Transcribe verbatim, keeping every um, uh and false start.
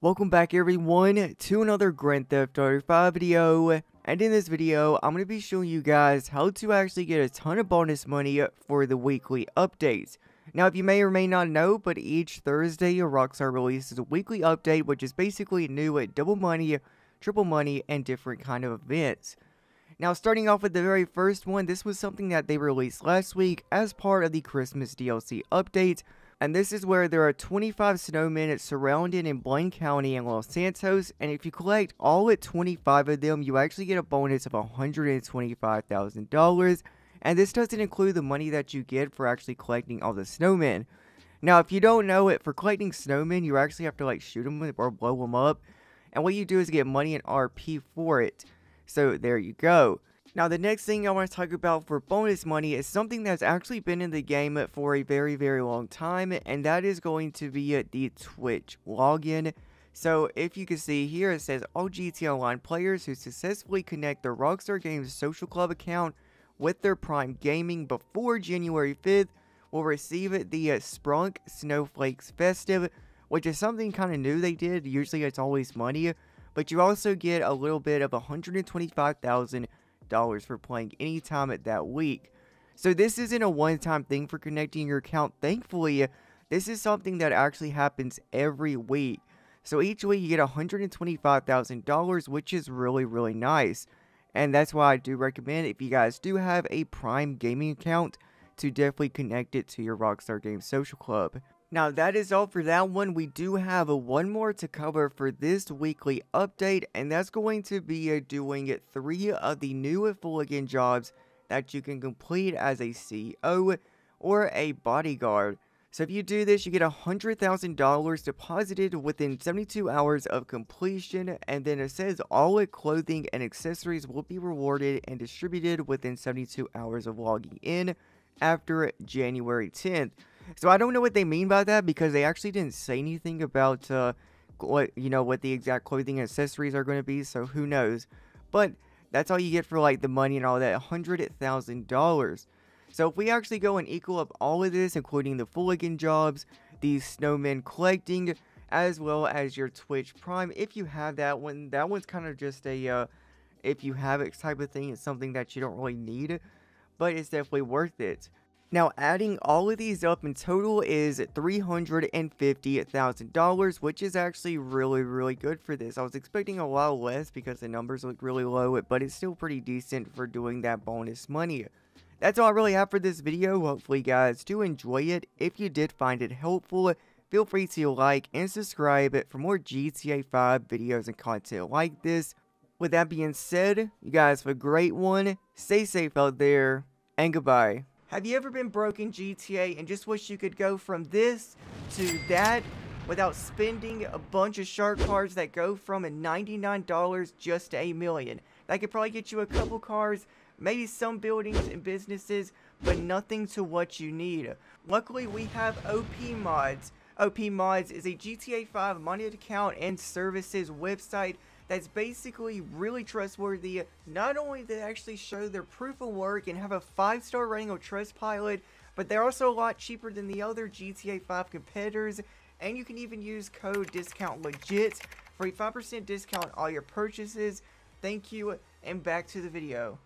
Welcome back everyone to another Grand Theft Auto five video, and in this video I'm going to be showing you guys how to actually get a ton of bonus money for the weekly updates. Now if you may or may not know, but each Thursday Rockstar releases a weekly update which is basically new at double money, triple money, and different kind of events. Now starting off with the very first one, this was something that they released last week as part of the Christmas D L C update. And this is where there are twenty-five snowmen surrounded in Blaine County and Los Santos, and if you collect all at twenty-five of them, you actually get a bonus of one hundred twenty-five thousand dollars, and this doesn't include the money that you get for actually collecting all the snowmen. Now, if you don't know it, for collecting snowmen, you actually have to like shoot them or blow them up, and what you do is get money and R P for it. So there you go. Now the next thing I want to talk about for bonus money is something that's actually been in the game for a very very long time, and that is going to be the Twitch login. So if you can see here, it says all G T A Online players who successfully connect their Rockstar Games Social Club account with their Prime Gaming before January fifth will receive the Sprunk Snowflakes Festive, which is something kind of new they did. Usually it's always money, but you also get a little bit of one hundred twenty-five thousand dollars for playing any time at that week. So this isn't a one-time thing for connecting your account. Thankfully, this is something that actually happens every week. So each week you get one hundred twenty-five thousand dollars, which is really really nice, and that's why I do recommend, if you guys do have a Prime Gaming account, to definitely connect it to your Rockstar Games Social Club. Now that is all for that one. We do have one more to cover for this weekly update, and that's going to be doing three of the new Fulligan jobs that you can complete as a C E O or a bodyguard. So if you do this, you get one hundred thousand dollars deposited within seventy-two hours of completion, and then it says all clothing and accessories will be rewarded and distributed within seventy-two hours of logging in after January tenth. So I don't know what they mean by that, because they actually didn't say anything about uh, what, you know, what the exact clothing and accessories are going to be, so who knows. But that's all you get for like the money and all that, one hundred thousand dollars. So if we actually go and equal up all of this, including the Fulligan jobs, the snowmen collecting, as well as your Twitch Prime, if you have that one, that one's kind of just a uh, if you have it type of thing. It's something that you don't really need, but it's definitely worth it. Now adding all of these up in total is three hundred fifty thousand dollars, which is actually really really good for this. I was expecting a lot less because the numbers look really low, but it's still pretty decent for doing that bonus money. That's all I really have for this video. Hopefully you guys do enjoy it. If you did find it helpful, feel free to like and subscribe for more G T A five videos and content like this. With that being said, you guys have a great one, stay safe out there, and goodbye. Have you ever been broke in G T A and just wish you could go from this to that without spending a bunch of shark cards that go from ninety-nine dollars just to a million? That could probably get you a couple cars, maybe some buildings and businesses, but nothing to what you need. Luckily, we have O P Mods. O P Mods is a G T A five modded account and services website that's basically really trustworthy. Not only do they actually show their proof of work and have a five star rating on Trustpilot, but they're also a lot cheaper than the other G T A five competitors, and you can even use code DiscountLegit for a five percent discount on all your purchases. Thank you, and back to the video.